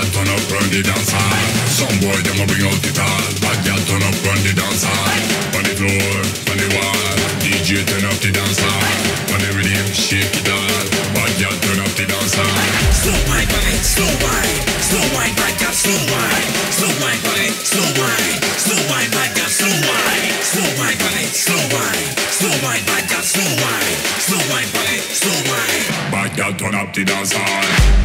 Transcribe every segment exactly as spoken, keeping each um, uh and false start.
Turn up the dance hall, on the rhythm, shake it all. Bad girl, turn up the dance. wine, back down, slow wine, slow wine, buddy, slow wine. Back down, turn up the dance hall.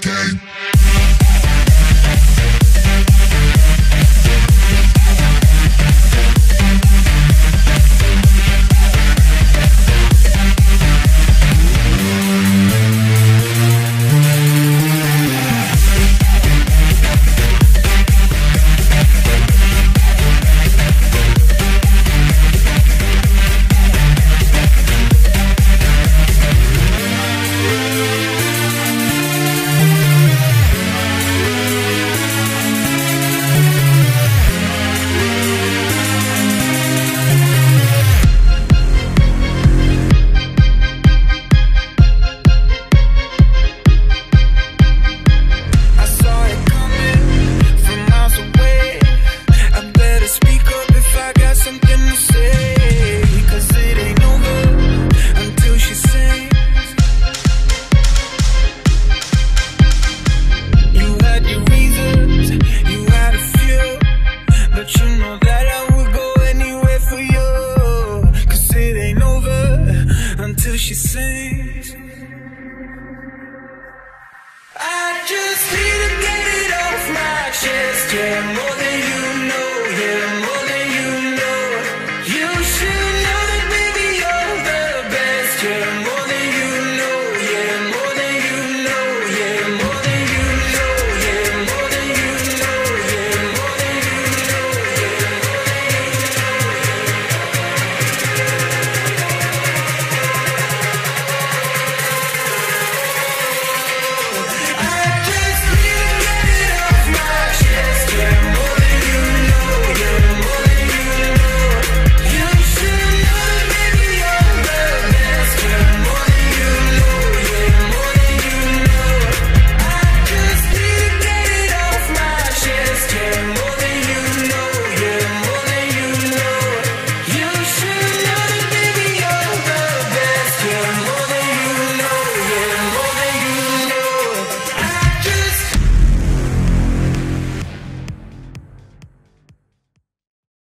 I just need to get it off my chest, yeah, more than you know, yeah.